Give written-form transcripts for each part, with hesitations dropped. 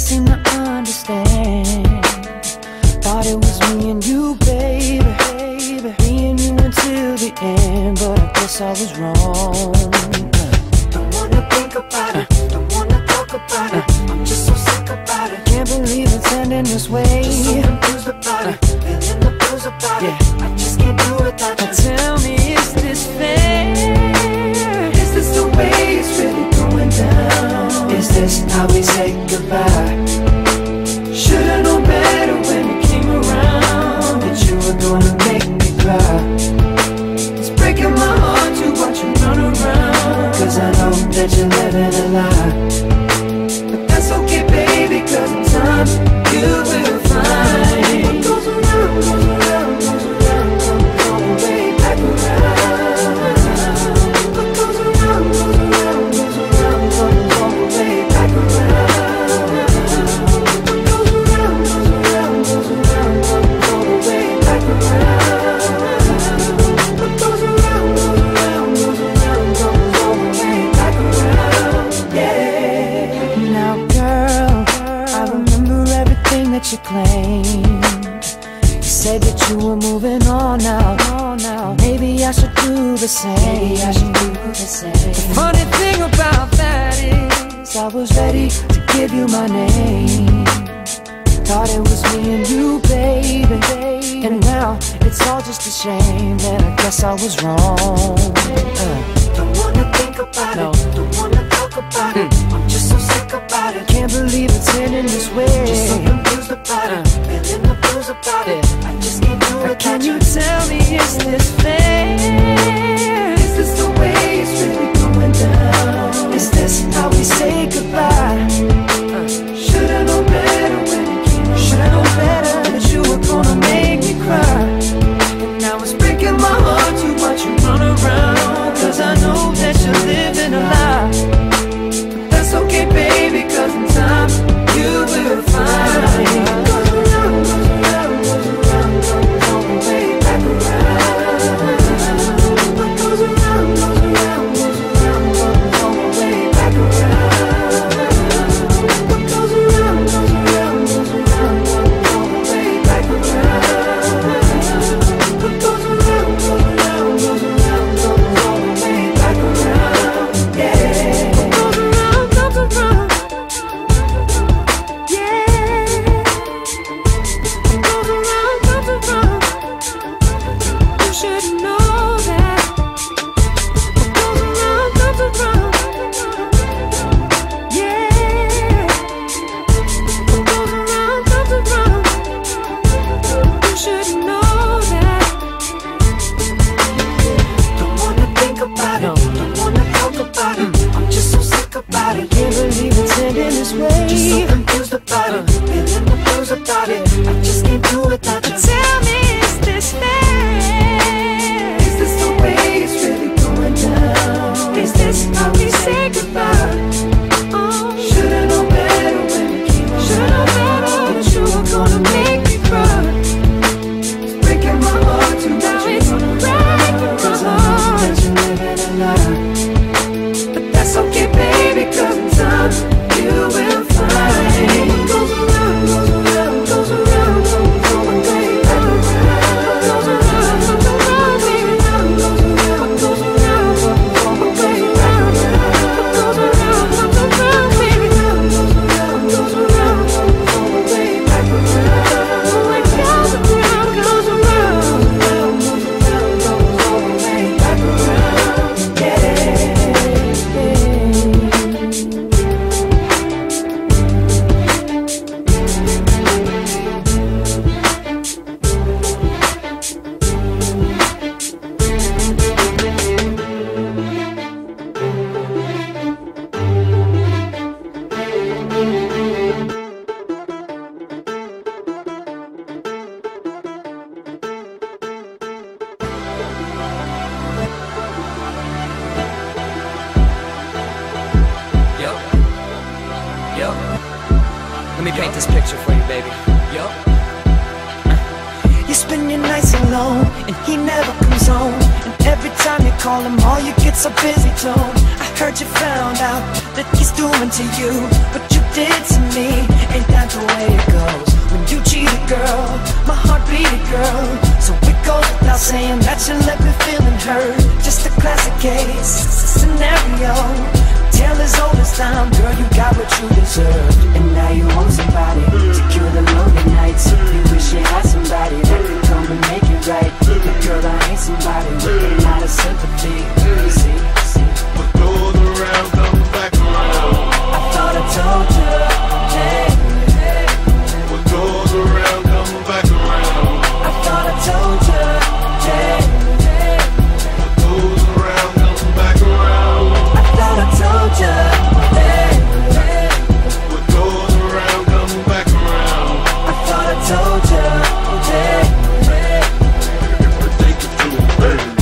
can't seem to understand. Thought it was me and you, baby, baby, me and you until the end, but I guess I was wrong. Don't wanna think about it, don't wanna talk about it, I'm just so sick about it. Can't believe it's ending this way. Just so confused about it, feeling the blues about it. I just can't do it without you. Now tell me, is this fair? Is this the way it's really going down? Is this how we say goodbye? Should've known better when you came around that you were gonna make me cry. It's breaking my heart to watch you run around, cause I know that you're living a lie. But that's okay, baby, cause in time you will find what goes around, goes around, goes around, goes all the way back around. What goes around, goes around, goes around, goes all the way back around. You claimed, you said that you were moving on now. Maybe I should do the same. Maybe I should do the same. The funny thing about that is, I was ready to give you my name. Thought it was me and you, baby, and now it's all just a shame. And I guess I was wrong. Don't wanna think about it. Don't wanna talk about it. I'm just so sick about it. Can't believe it's ending this way. About it, feeling the blues about it. I just can't do it. Can you tell me, is this fair? Is this the way it's really going down? Is this how we say goodbye? Should've known better when you came around. Should've known better that you were gonna make me cry. And now it's breaking my heart to watch you run around, cause I know that you're living a lie. But that's okay, baby, cause in time you will find. ain't that the way it goes? When you cheated, girl, my heart beat, girl. So it goes without saying that you left me feeling hurt. Just a classic case, scenario. Tell as old as time, girl, you got what you deserved. And now you want somebody to cure the lonely nights. You wish you had somebody that could come and make it right. But girl, I ain't somebody with a lot of sympathy. You see, what goes around comes back around. I thought I told you, hey. What goes around comes back around. I thought I told you, hey. What goes around comes back around. I thought I told you, hey. What goes around comes back around. I thought I told you, hey. Take it to a baby.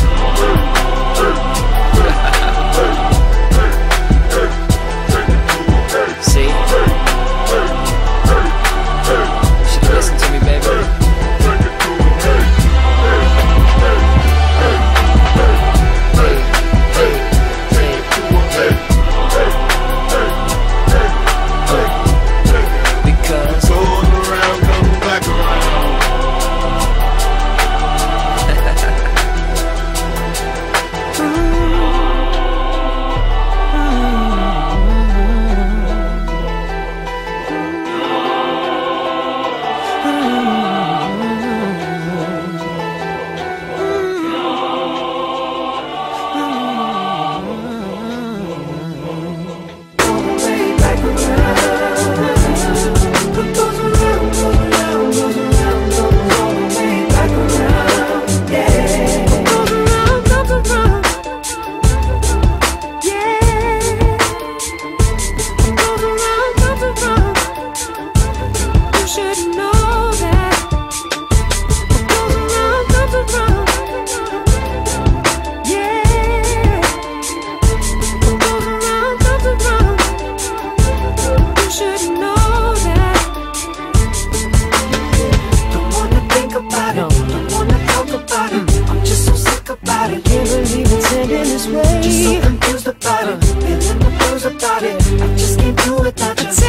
Just so confused about it, feeling the blues about it. I just can't do without you.